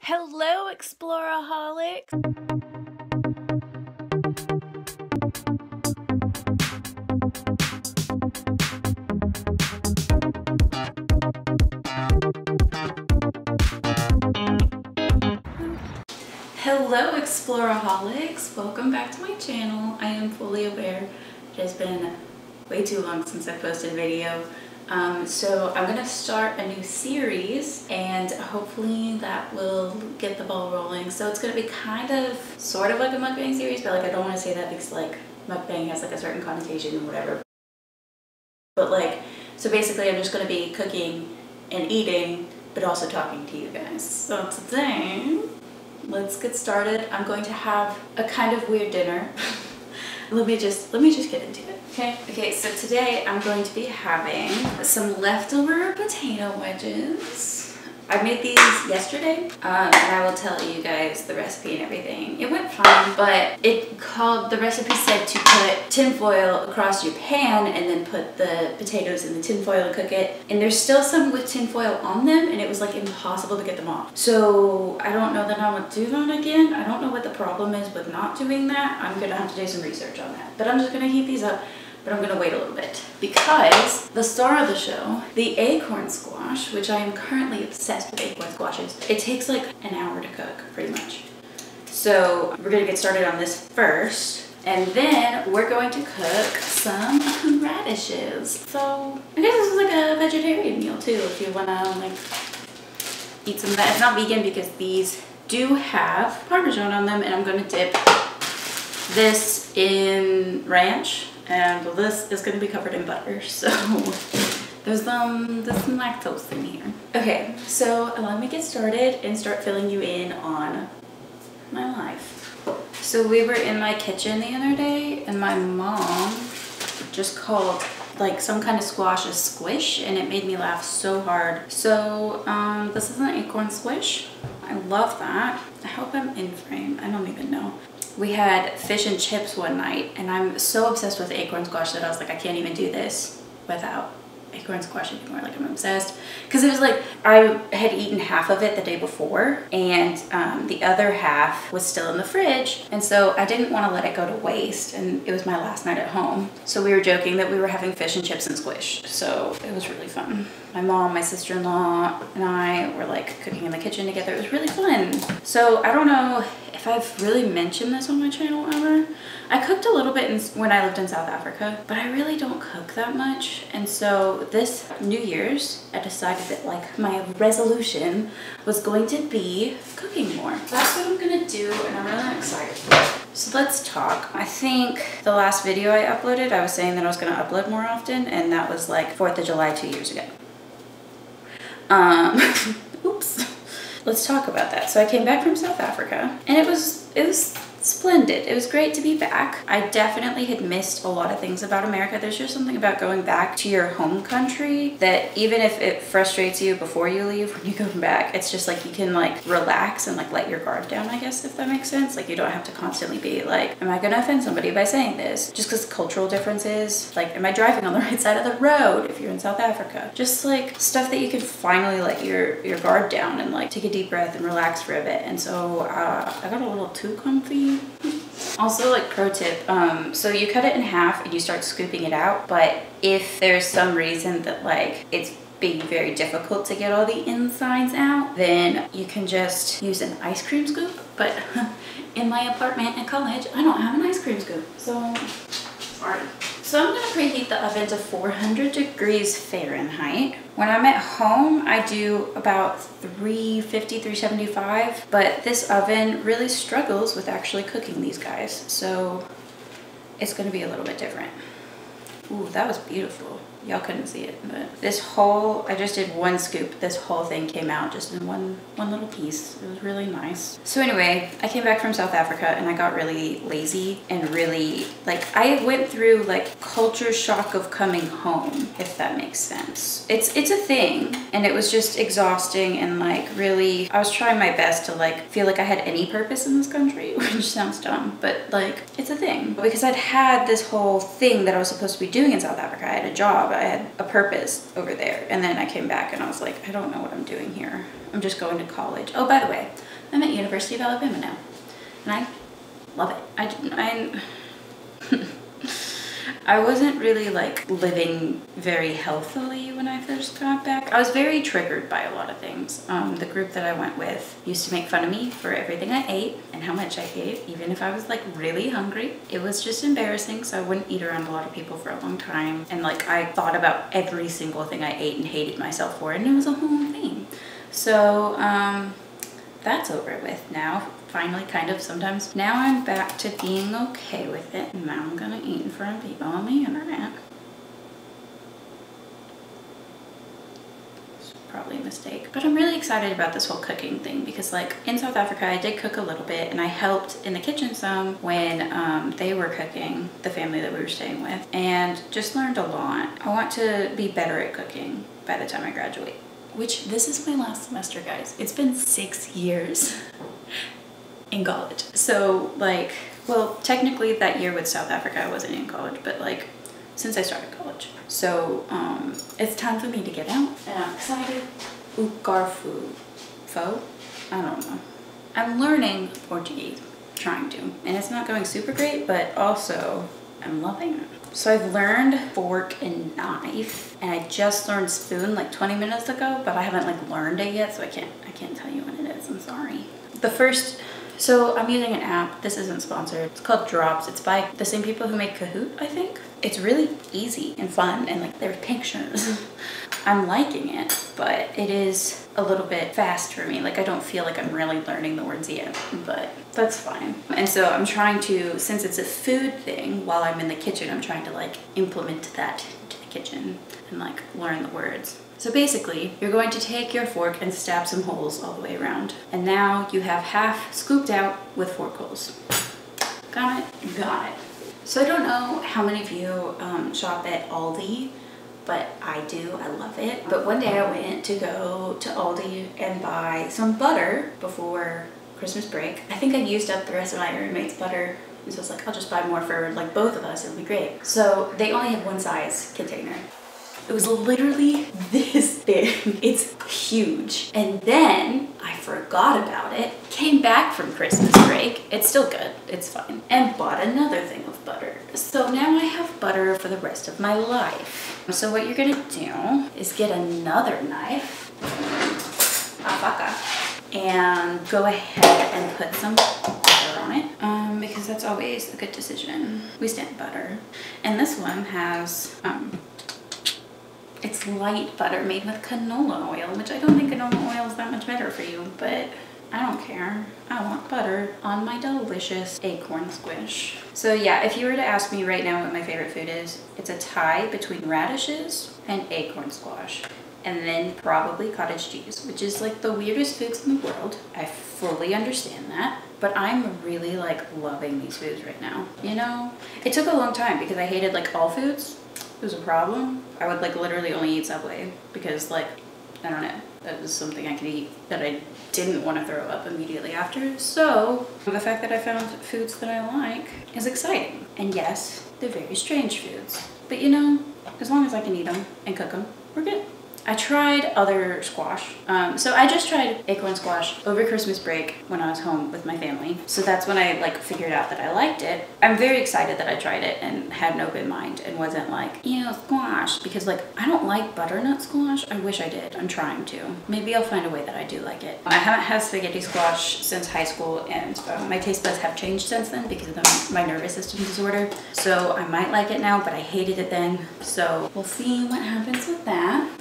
Hello, Exploraholics! Hello, Exploraholics! Welcome back to my channel. I am fully aware it has been way too long since I posted a video. So I'm gonna start a new series and hopefully that will get the ball rolling. So it's gonna be kind of sort of like a mukbang series, but like I don't want to say that because like mukbang has like a certain connotation or whatever. But like, so basically I'm just gonna be cooking and eating, but also talking to you guys. So today, let's get started. I'm going to have a kind of weird dinner. Let me just get into it, okay? Okay, so today I'm going to be having some leftover potato wedges. I made these yesterday, and I will tell you guys the recipe and everything. It went fine, but the recipe said to put tin foil across your pan and then put the potatoes in the tin foil to cook it. And there's still some with tin foil on them, and it was like impossible to get them off. So I don't know that I would do that again. I don't know what the problem is with not doing that. I'm gonna have to do some research on that. But I'm just gonna heat these up. But I'm gonna wait a little bit because the star of the show, the acorn squash, which I am currently obsessed with acorn squashes, it takes like an hour to cook pretty much. So we're gonna get started on this first and then we're going to cook some radishes. So I guess this is like a vegetarian meal too if you wanna like eat some of that. It's not vegan because these do have Parmesan on them and I'm gonna dip this in ranch. And this is gonna be covered in butter, so there's some lactose in here. Okay, so let me get started and start filling you in on my life. So we were in my kitchen the other day and my mom just called like some kind of squash a squish and it made me laugh so hard. So this is an acorn squish. I love that. I hope I'm in frame, I don't even know. We had fish and chips one night and I'm so obsessed with acorn squash that I was like, I can't even do this without acorn squash anymore. Like I'm obsessed. Cause it was like, I had eaten half of it the day before and the other half was still in the fridge. And so I didn't want to let it go to waste and it was my last night at home. So we were joking that we were having fish and chips and squish. So it was really fun. My mom, my sister-in-law and I were like cooking in the kitchen together. It was really fun. So I don't know if I've really mentioned this on my channel ever. I cooked a little bit when I lived in South Africa, but I really don't cook that much. And so this New Year's, I decided that like my resolution was going to be cooking more. That's what I'm gonna do and I'm really excited for it. So let's talk. I think the last video I uploaded, I was saying that I was gonna upload more often and that was like 4th of July 2 years ago. Oops. Let's talk about that. So I came back from South Africa and it was splendid. It was great to be back. I definitely had missed a lot of things about America. There's just something about going back to your home country that even if it frustrates you before you leave, when you come back, it's just like you can like relax and like let your guard down, I guess, if that makes sense. Like you don't have to constantly be like, am I gonna offend somebody by saying this? Just because cultural differences, like am I driving on the right side of the road if you're in South Africa? Just like stuff that you can finally let your guard down and like take a deep breath and relax for a bit. And so I got a little too comfy. Also, like pro tip, so you cut it in half and you start scooping it out, but if there's some reason that like it's being very difficult to get all the insides out, then you can just use an ice cream scoop. But in my apartment at college, I don't have an ice cream scoop, so sorry. So I'm gonna preheat the oven to 400 degrees Fahrenheit. When I'm at home, I do about 350, 375, but this oven really struggles with actually cooking these guys. So it's gonna be a little bit different. Ooh, that was beautiful. Y'all couldn't see it, but this whole, I just did one scoop. This whole thing came out just in one little piece. It was really nice. So anyway, I came back from South Africa and I got really lazy and really, like, I went through like culture shock of coming home, if that makes sense. It's a thing and it was just exhausting and like really, I was trying my best to like feel like I had any purpose in this country, which sounds dumb, but like it's a thing. Because I'd had this whole thing that I was supposed to be doing in South Africa. I had a job. I had a purpose over there and then I came back and I was like, I don't know what I'm doing here. I'm just going to college. Oh, by the way, University of Alabama now, and I love it. I wasn't really like living very healthily when I first got back. I was very triggered by a lot of things. The group that I went with used to make fun of me for everything I ate and how much I ate, even if I was like really hungry. It was just embarrassing, so I wouldn't eat around a lot of people for a long time. And like I thought about every single thing I ate and hated myself for it, and it was a whole thing. So that's over with now. Finally, kind of, sometimes. Now I'm back to being okay with it. And now I'm gonna eat in front of people on the internet. It's probably a mistake. But I'm really excited about this whole cooking thing because like in South Africa, I did cook a little bit and I helped in the kitchen some when they were cooking, the family that we were staying with, and just learned a lot. I want to be better at cooking by the time I graduate, which this is my last semester, guys. It's been 6 years. In college. So like, well, technically that year with South Africa, I wasn't in college, but like since I started college. So it's time for me to get out and I'm excited. Ugarfu, fo? I don't know. I'm learning Portuguese, trying to, and it's not going super great, but also I'm loving it. So I've learned fork and knife, and I just learned spoon like 20 minutes ago, but I haven't like learned it yet. So I can't tell you what it is. I'm sorry. So I'm using an app. This isn't sponsored. It's called Drops. It's by the same people who make Kahoot, I think. It's really easy and fun, and like there are pictures. I'm liking it, but it is a little bit fast for me. Like I don't feel like I'm really learning the words yet, but that's fine. And so I'm trying to, since it's a food thing, while I'm in the kitchen, I'm trying to like implement that into the kitchen and like learn the words. So basically, you're going to take your fork and stab some holes all the way around. And now you have half scooped out with fork holes. Got it? Got it. So I don't know how many of you shop at Aldi, but I do. I love it. But one day I went to go to Aldi and buy some butter before Christmas break. I think I used up the rest of my roommate's butter. So I was like, I'll just buy more for like both of us. It'll be great. So they only have one size container. It was literally this big. It's huge. And then I forgot about it, came back from Christmas break. It's still good, it's fine. And bought another thing of butter. So now I have butter for the rest of my life. So what you're gonna do is get another knife, and go ahead and put some butter on it. Because that's always a good decision. We stand butter. And this one has, it's light butter made with canola oil, which I don't think canola oil is that much better for you, but I don't care. I want butter on my delicious acorn squish. So yeah, if you were to ask me right now what my favorite food is, it's a tie between radishes and acorn squash, and then probably cottage cheese, which is like the weirdest foods in the world. I fully understand that, but I'm really like loving these foods right now. You know, it took a long time because I hated like all foods. It was a problem. I would like literally only eat Subway because like, I don't know, that was something I could eat that I didn't want to throw up immediately after. So the fact that I found foods that I like is exciting. And yes, they're very strange foods, but you know, as long as I can eat them and cook them, we're good. I tried other squash. So I just tried acorn squash over Christmas break when I was home with my family. So that's when I like figured out that I liked it. I'm very excited that I tried it and had an open mind and wasn't like, you know, squash, because like I don't like butternut squash. I wish I did. I'm trying to. Maybe I'll find a way that I do like it. I haven't had spaghetti squash since high school, and my taste buds have changed since then because of my nervous system disorder. So I might like it now, but I hated it then. So we'll see what happens with that.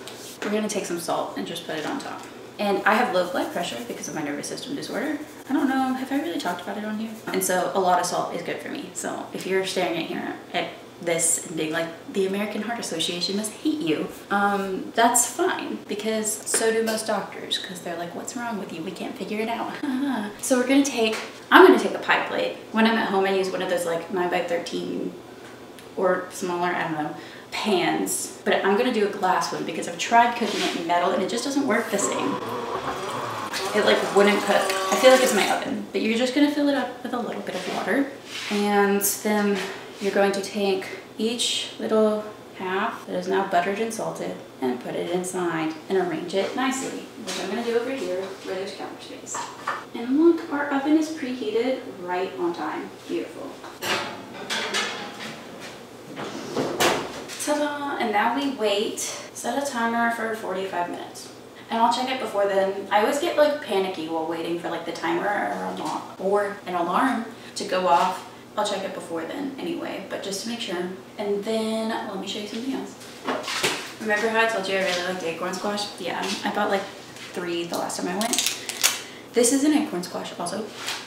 We're gonna take some salt and just put it on top. And I have low blood pressure because of my nervous system disorder. I don't know, have I really talked about it on here? And so a lot of salt is good for me. So if you're staring at here at this and being like, the American Heart Association must hate you, that's fine, because so do most doctors, because they're like, what's wrong with you? We can't figure it out. So we're gonna take, I'm gonna take a pie plate. When I'm at home, I use one of those like 9x13 or smaller, I don't know, pans, but I'm gonna do a glass one because I've tried cooking it in metal and it just doesn't work the same. It like wouldn't cook. I feel like it's my oven, but you're just gonna fill it up with a little bit of water, and then you're going to take each little half that is now buttered and salted, and put it inside and arrange it nicely, which I'm going to do over here where there's counter space. And look, our oven is preheated right on time. Beautiful. Ta-da! And now we wait. Set a timer for 45 minutes. And I'll check it before then. I always get like panicky while waiting for like the timer or an alarm to go off. I'll check it before then anyway, but just to make sure. And then let me show you something else. Remember how I told you I really liked acorn squash? Yeah, I bought like 3 the last time I went. This is an acorn squash also.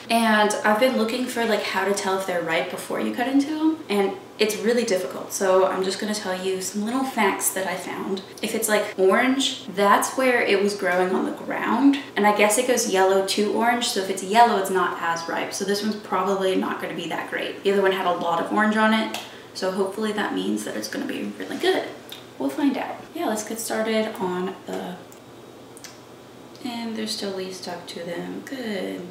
And I've been looking for like how to tell if they're ripe before you cut into them, and it's really difficult. So I'm just gonna tell you some little facts that I found. If it's like orange, that's where it was growing on the ground. And I guess it goes yellow to orange. So if it's yellow, it's not as ripe. So this one's probably not gonna be that great. The other one had a lot of orange on it. So hopefully that means that it's gonna be really good. We'll find out. Yeah, let's get started on the... And there's still leaves stuck to them. Good.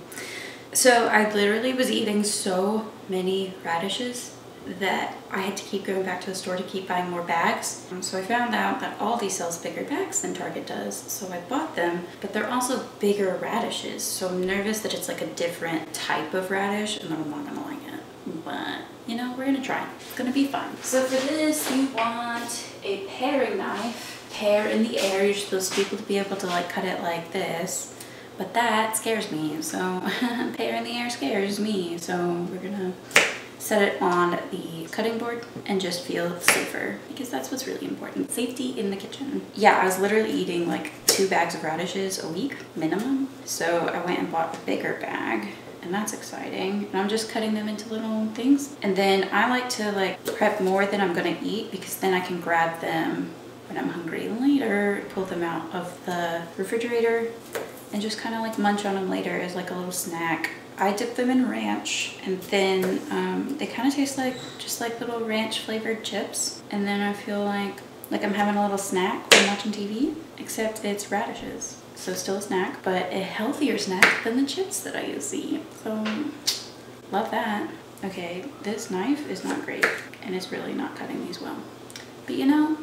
So I literally was eating so many radishes that I had to keep going back to the store to keep buying more bags. So I found out that Aldi sells bigger bags than Target does, so I bought them, but they're also bigger radishes. So I'm nervous that it's like a different type of radish and I'm not gonna like it. But you know, we're gonna try. It's gonna be fun. So for this, you want a paring knife. Pear in the air, you're supposed to be able to like cut it like this, but that scares me, so pear in the air scares me, so we're gonna set it on the cutting board and just feel safer, because that's what's really important, safety in the kitchen. Yeah, I was literally eating like 2 bags of radishes a week minimum, so I went and bought a bigger bag, and that's exciting. And I'm just cutting them into little things, and then I like to like prep more than I'm gonna eat, because then I can grab them when I'm hungry later, pull them out of the refrigerator and just kind of like munch on them later as like a little snack. I dip them in ranch, and then they kind of taste like just like little ranch flavored chips, and then I feel like I'm having a little snack when watching TV, except it's radishes, so still a snack, but a healthier snack than the chips that I used to eat. So love that. Okay, this knife is not great and it's really not cutting these well, but you know,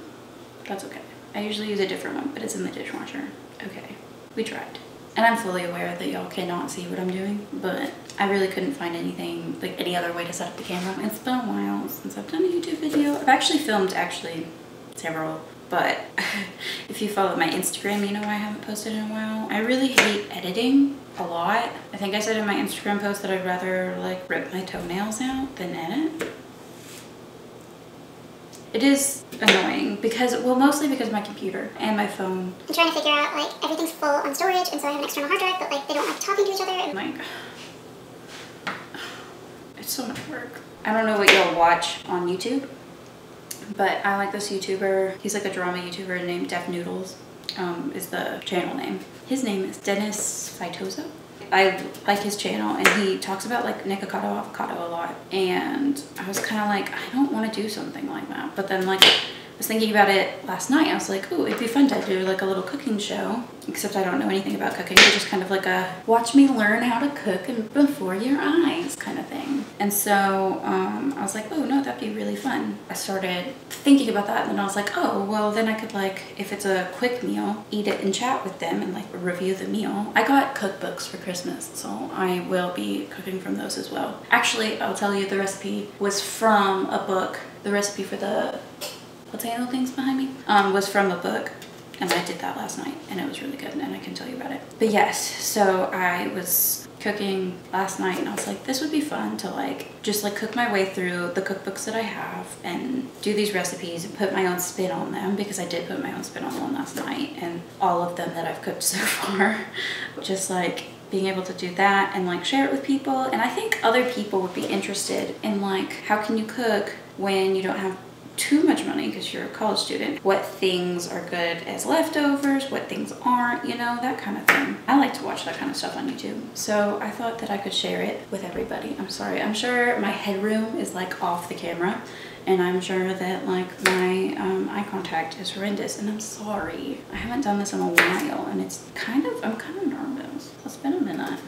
that's okay. I usually use a different one, but it's in the dishwasher. Okay, we tried. And I'm fully aware that y'all cannot see what I'm doing, but I really couldn't find anything, like any other way to set up the camera. It's been a while since I've done a YouTube video. I've actually filmed several, but if you follow my Instagram, you know I haven't posted in a while. I really hate editing a lot. I think I said in my Instagram post that I'd rather like rip my toenails out than edit. It is annoying because, well, mostly because of my computer and my phone. I'm trying to figure out, like, everything's full on storage, and so I have an external hard drive, but, like, they don't like talking to each other. And like, it's so much work. I don't know what you'll watch on YouTube, but I like this YouTuber. He's like a drama YouTuber named Def Noodles, is the channel name. His name is Dennis Faitosa. I like his channel, and he talks about like Nikocado Avocado a lot, and I was kind of like, I don't want to do something like that, but then like I was thinking about it last night. I was like, ooh, it'd be fun to do like a little cooking show, except I don't know anything about cooking. It's just kind of like a watch me learn how to cook and before your eyes kind of thing. And so I was like, oh no, that'd be really fun. I started thinking about that, and then I was like, oh, well then I could like, if it's a quick meal, eat it and chat with them and like review the meal. I got cookbooks for Christmas, so I will be cooking from those as well. Actually, I'll tell you, the recipe was from a book. The recipe for the potato things behind me was from a book, and I did that last night, and it was really good, and I can tell you about it. But yes, so I was cooking last night, and I was like, this would be fun to like just like cook my way through the cookbooks that I have and do these recipes and put my own spin on them, because I did put my own spin on one last night, and all of them that I've cooked so far. Just like being able to do that and like share it with people, and I think other people would be interested in like, how can you cook when you don't have too much money because you're a college student, what things are good as leftovers, what things aren't, you know, that kind of thing. I like to watch that kind of stuff on YouTube, so I thought that I could share it with everybody. I'm sorry, I'm sure my headroom is like off the camera, and I'm sure that like my eye contact is horrendous, and I'm sorry. I haven't done this in a while, and it's kind of, I'm kind of nervous. It's been a minute.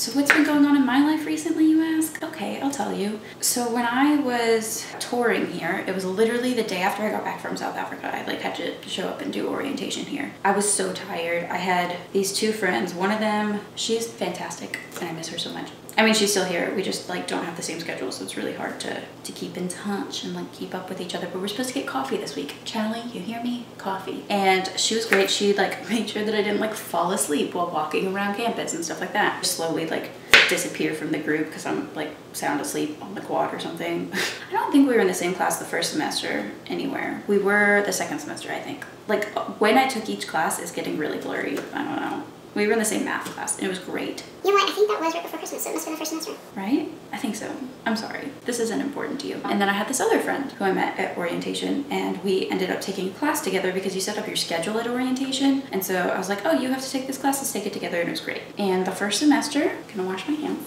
So what's been going on in my life recently, you ask? Okay, I'll tell you. So when I was touring here, it was literally the day after I got back from South Africa. I like had to show up and do orientation here. I was so tired. I had these two friends. One of them, she's fantastic and I miss her so much. I mean, she's still here. We just like don't have the same schedule, so it's really hard to keep in touch and like keep up with each other. But we're supposed to get coffee this week. Charlie, you hear me? Coffee. And she was great. She like made sure that I didn't like fall asleep while walking around campus and stuff like that. Slowly like disappear from the group because I'm like sound asleep on the quad or something. I don't think we were in the same class the first semester anywhere. We were the second semester, I think. Like when I took each class is getting really blurry. I don't know. We were in the same math class and it was great. You know what? I think that was right before Christmas, so it must have been the first semester. Right? I think so. I'm sorry. This isn't important to you. And then I had this other friend who I met at orientation and we ended up taking class together because you set up your schedule at orientation. And so I was like, oh, you have to take this class, let's take it together, and it was great. And the first semester, I'm gonna wash my hands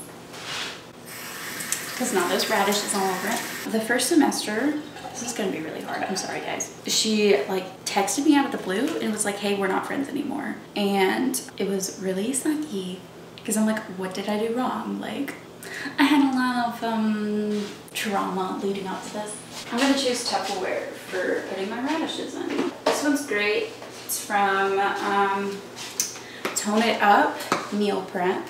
because now there's radishes all over it. The first semester, this is gonna be really hard, I'm sorry guys. She like texted me out of the blue and was like, hey, we're not friends anymore. And it was really sucky because I'm like, what did I do wrong? Like, I had a lot of trauma leading up to this. I'm gonna choose Tupperware for putting my radishes in. This one's great. It's from Tone It Up Meal Prep.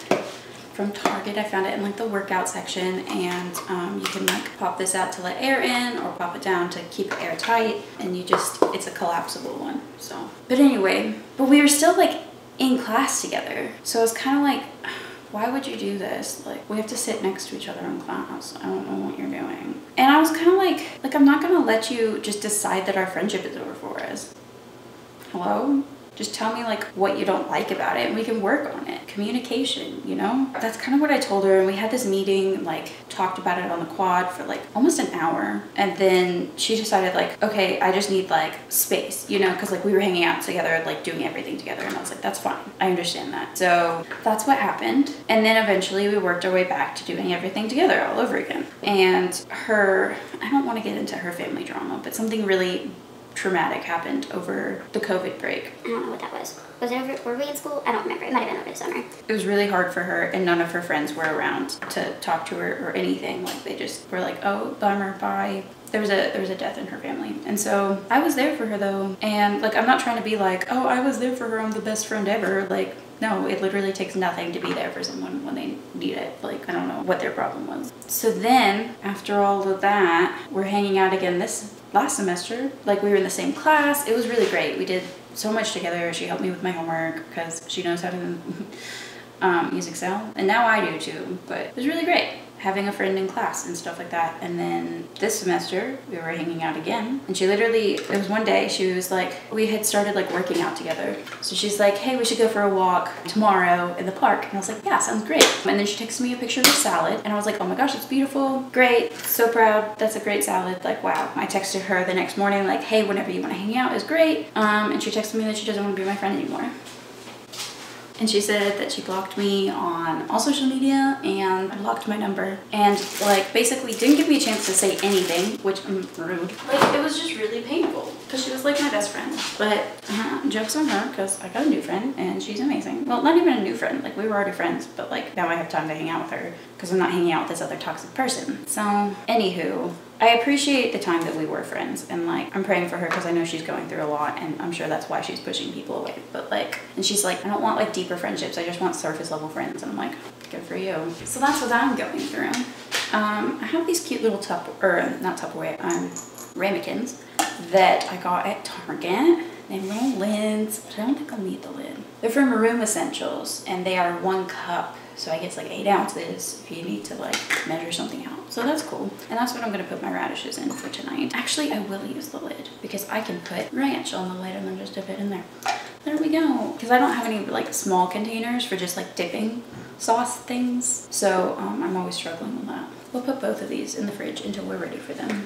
From Target. I found it in like the workout section, and you can like pop this out to let air in or pop it down to keep it airtight, and you just, it's a collapsible one, so. But anyway, but we were still like in class together. So I was kind of like, why would you do this? Like, we have to sit next to each other in class. I don't know what you're doing. And I was kind of like I'm not gonna let you just decide that our friendship is over for us. Hello? Just tell me like what you don't like about it and we can work on it. Communication, you know? That's kind of what I told her, and we had this meeting, like talked about it on the quad for like almost an hour. And then she decided like, okay, I just need like space, you know? Cause like we were hanging out together, like doing everything together. And I was like, that's fine, I understand that. So that's what happened. And then eventually we worked our way back to doing everything together all over again. And her, I don't want to get into her family drama, but something really traumatic happened over the COVID break. I don't know what that was. Was it over, were we in school? I don't remember. It might have been over the summer. It was really hard for her, and none of her friends were around to talk to her or anything. Like they just were like, oh, bummer, bye. There was a death in her family. And so I was there for her though. And like, I'm not trying to be like, oh, I was there for her, I'm the best friend ever. Like, no, it literally takes nothing to be there for someone when they need it. Like, I don't know what their problem was. So then after all of that, we're hanging out again this last semester. Like, we were in the same class. It was really great. We did so much together. She helped me with my homework because she knows how to use Excel, and now I do too. But it was really great having a friend in class and stuff like that. And then this semester we were hanging out again, and she literally, it was one day, she was like, we had started like working out together, so she's like, hey, we should go for a walk tomorrow in the park. And I was like, yeah, sounds great. And then she texted me a picture of a salad, and I was like, oh my gosh, it's beautiful, great, so proud, that's a great salad, like wow. I texted her the next morning like, hey, whenever you want to hang out is great, and she texted me that she doesn't want to be my friend anymore. And she said that she blocked me on all social media and blocked my number, and like basically didn't give me a chance to say anything, which I'm rude. Like, it was just really painful because she was like my best friend. But jokes on her because I got a new friend and she's amazing. Well, not even a new friend, like we were already friends, but like now I have time to hang out with her because I'm not hanging out with this other toxic person. So anywho, I appreciate the time that we were friends, and like I'm praying for her because I know she's going through a lot, and I'm sure that's why she's pushing people away. But like, and she's like, I don't want like deeper friendships, I just want surface level friends. And I'm like, good for you. So that's what I'm going through. I have these cute little ramekins that I got at Target. They have little lids, but I don't think I'll need the lid. They're from Room Essentials, and they are 1 cup. So I guess like 8 ounces if you need to like measure something out. So that's cool. And that's what I'm gonna put my radishes in for tonight. Actually, I will use the lid because I can put ranch on the lid and then just dip it in there. There we go. Because I don't have any like small containers for just like dipping sauce things. So I'm always struggling with that. We'll put both of these in the fridge until we're ready for them.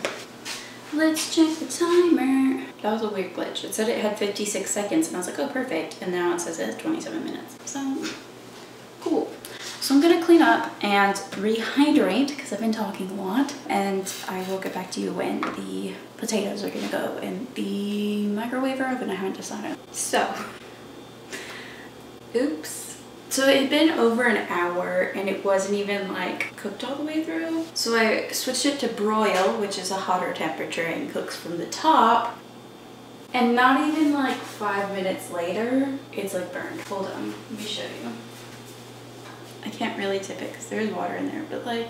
Let's check the timer. That was a weird glitch. It said it had 56 seconds and I was like, oh, perfect. And now it says it has 27 minutes. So cool. So I'm gonna clean up and rehydrate because I've been talking a lot, and I will get back to you when the potatoes are gonna go in the microwave oven. I haven't decided. So, oops. So it had been over an hour and it wasn't even like cooked all the way through. So I switched it to broil, which is a hotter temperature and cooks from the top. And not even like 5 minutes later, it's like burned. Hold on, let me show you. I can't really tip it because there's water in there, but like,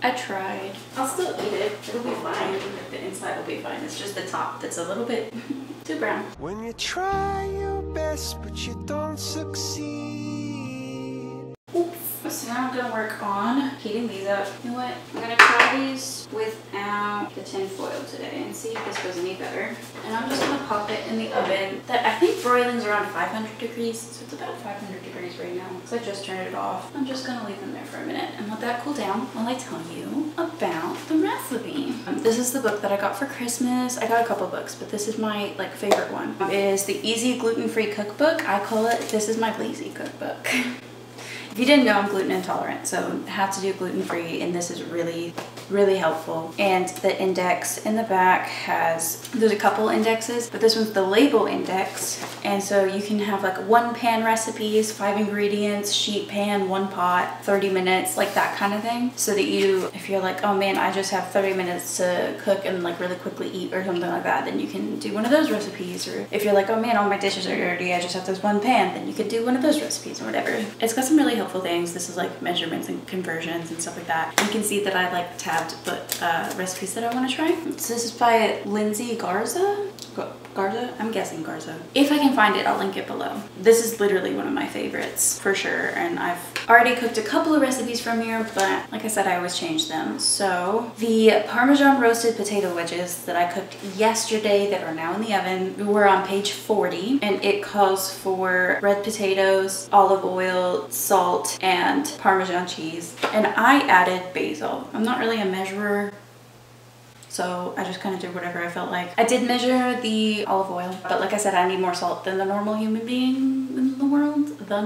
I tried. I'll still eat it. It'll be fine. The inside will be fine. It's just the top that's a little bit too brown. When you try your best, but you don't succeed. Oops. So now I'm gonna work on heating these up. You know what? I'm gonna try these without the tin foil today and see if this goes any better. And I'm just gonna pop it in the oven. That I think broiling's around 500 degrees, so it's about 500 degrees right now because I just turned it off. I'm just gonna leave them there for a minute and let that cool down while I tell you about the recipe. This is the book that I got for Christmas. I got a couple books, but this is my like favorite one. It is the Easy Gluten-Free Cookbook. I call it "This is my lazy cookbook." If you didn't know, I'm gluten intolerant, so how to do gluten-free, and this is really, really helpful. And the index in the back has, there's a couple indexes, but this one's the label index. And so you can have like 1-pan recipes, 5 ingredients, sheet pan, 1 pot, 30 minutes, like that kind of thing. So that you, if you're like, oh man, I just have 30 minutes to cook and like really quickly eat or something like that, then you can do one of those recipes. Or if you're like, oh man, all my dishes are dirty, I just have this 1 pan, then you could do one of those recipes or whatever. It's got some really helpful things. This is like measurements and conversions and stuff like that. You can see that I like tabbed the recipes that I want to try. So this is by Lindsay Garza. Garza? I'm guessing Garza. If I can find it, I'll link it below. This is literally one of my favorites for sure, and I've already cooked a couple of recipes from here, but like I said, I always change them. So the Parmesan roasted potato wedges that I cooked yesterday that are now in the oven were on page 40, and it calls for red potatoes, olive oil, salt, and Parmesan cheese, and I added basil. I'm not really a measurer, so I just kind of did whatever I felt like. I did measure the olive oil, but like I said, I need more salt than the normal human being in the world. The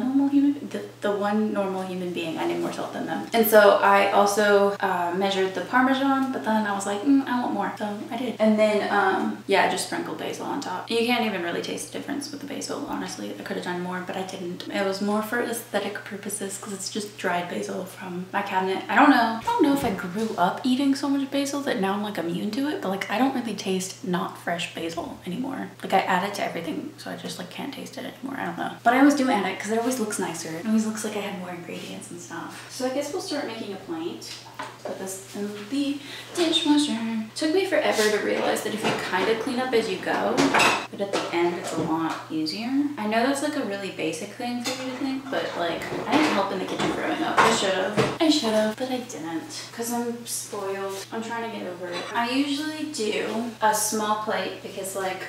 one normal human being, I need more salt than them. And so I also measured the Parmesan, but then I was like, I want more, so I did. And then, yeah, I just sprinkled basil on top. You can't even really taste the difference with the basil, honestly. I could have done more, but I didn't. It was more for aesthetic purposes because it's just dried basil from my cabinet. I don't know if I grew up eating so much basil that now I'm like immune to it, but like I don't really taste not fresh basil anymore. Like I add it to everything, so I just like can't taste it anymore. I don't know. But I always do add it because it always looks nicer. It always looks like I had more ingredients and stuff. So I guess we'll start making a plate. Put this in the dishwasher. Took me forever to realize that if you kind of clean up as you go, but at the end it's a lot easier. I know that's like a really basic thing for you to think, but like I didn't help in the kitchen growing up. I should have, but I didn't because I'm spoiled. I'm trying to get over it. I usually do a small plate because like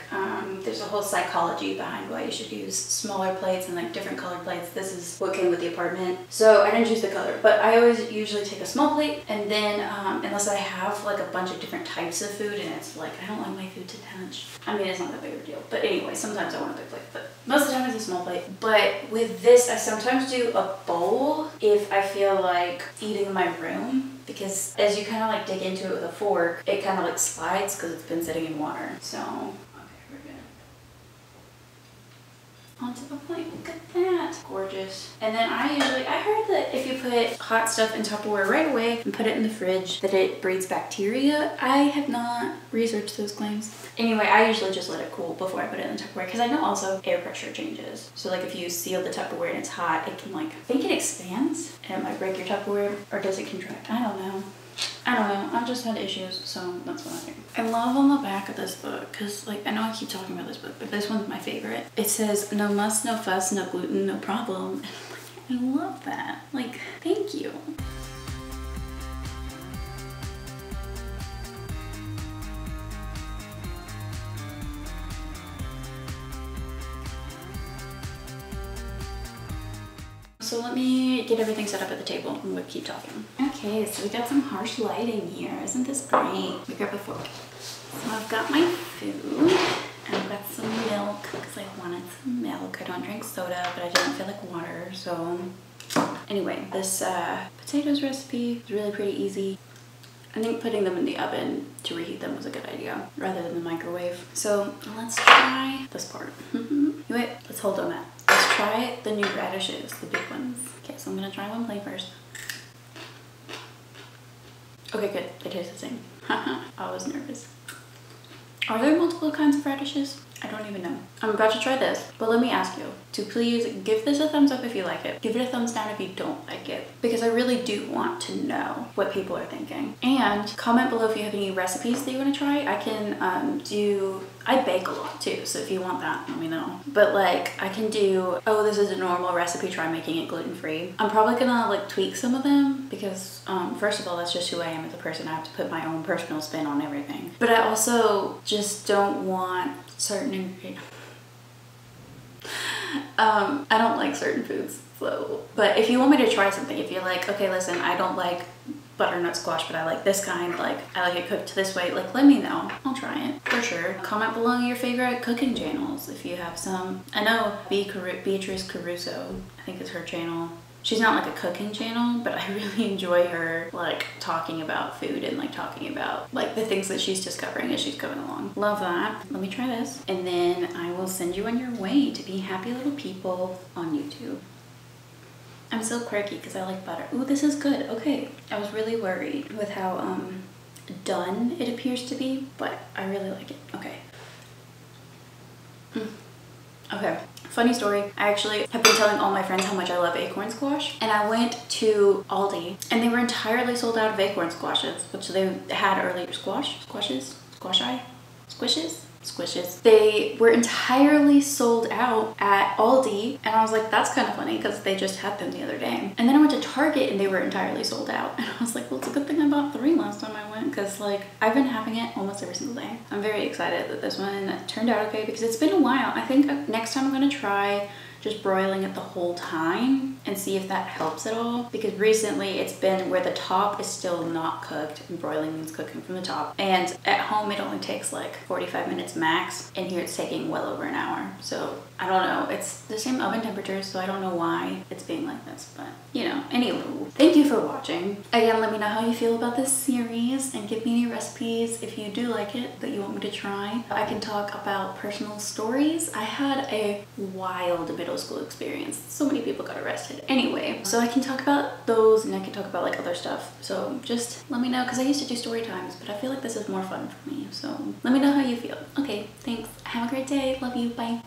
there's a whole psychology behind why you should use smaller plates and like different color plates. This is what came with the apartment, so I didn't choose the color, but I always usually take a small plate, and then unless I have like a bunch of different types of food and it's like I don't like my food to touch. I mean, it's not that big of a deal, but anyway, sometimes I want a big plate, but most of the time it's a small plate. But with this, I sometimes do a bowl if I feel like eating in my room, because as you kind of like dig into it with a fork, it kind of like slides because it's been sitting in water. So, okay, we're good. Onto the plate, look at that. Gorgeous. And then I heard that if you put hot stuff in Tupperware right away and put it in the fridge, that it breeds bacteria. I have not researched those claims. Anyway, I usually just let it cool before I put it in the Tupperware because I know also air pressure changes. So like if you seal the Tupperware and it's hot, it can like, I think it expands and it might break your Tupperware, or does it contract? I don't know, I've just had issues, so that's what I do. I love on the back of this book, because like, I know I keep talking about this book, but this one's my favorite. It says, no muss, no fuss, no gluten, no problem. And I'm like, I love that. Like, thank you. So let me get everything set up at the table and we'll keep talking. Okay, so we got some harsh lighting here. Isn't this great? Let me grab a fork. So I've got my food and I've got some milk because I wanted some milk. I don't drink soda, but I didn't feel like water, so. Anyway, this potatoes recipe is really pretty easy. I think putting them in the oven to reheat them was a good idea rather than the microwave. So let's try this part. Anyway, let's hold on that. Try the new radishes, the big ones. Okay, so I'm gonna try one plate first. Okay, good. They taste the same. Haha, I was nervous. Are there multiple kinds of radishes? I don't even know. I'm about to try this, but let me ask you to please give this a thumbs up if you like it. Give it a thumbs down if you don't like it, because I really do want to know what people are thinking. And comment below if you have any recipes that you want to try. I can I bake a lot too, so if you want that, let me know. But like, I can do, oh, this is a normal recipe, try making it gluten-free. I'm probably gonna like tweak some of them because first of all, that's just who I am as a person. I have to put my own personal spin on everything. But I also just don't want certain ingredients. I don't like certain foods, so. But if you want me to try something, if you're like, okay, listen, I don't like butternut squash, but I like this kind, like I like it cooked this way, like let me know. I'll try it for sure. Comment below your favorite cooking channels if you have some. I know Beatrice Caruso, I think is her channel. She's not like a cooking channel, but I really enjoy her like talking about food and like talking about like the things that she's discovering as she's going along. Love that. Let me try this and then I will send you on your way to be happy little people on YouTube. I'm so quirky because I like butter. Ooh, this is good. Okay. I was really worried with how done it appears to be, but I really like it. Okay. Okay. Funny story, I actually have been telling all my friends how much I love acorn squash, and I went to Aldi and they were entirely sold out of acorn squashes, which they had earlier. Squishes. They were entirely sold out at Aldi, and I was like, that's kind of funny because they just had them the other day. And then I went to Target and they were entirely sold out, and I was like, well, it's a good thing I bought 3 last time I went, because like I've been having it almost every single day. I'm very excited that this one turned out okay because it's been a while. I think next time I'm gonna try just broiling it the whole time and see if that helps at all, because recently it's been where the top is still not cooked, and broiling means cooking from the top, and at home it only takes like 45 minutes max, and here it's taking well over an hour. So I don't know, it's the same oven temperature, so I don't know why it's being like this, but you know. Anywho, thank you for watching again. Let me know how you feel about this series and give me any recipes if you do like it that you want me to try. I can talk about personal stories. I had a wild middle school experience. So many people got arrested. Anyway, so I can talk about those and I can talk about like other stuff. So just let me know, because I used to do story times, but I feel like this is more fun for me. So let me know how you feel. Okay, thanks. Have a great day. Love you. Bye.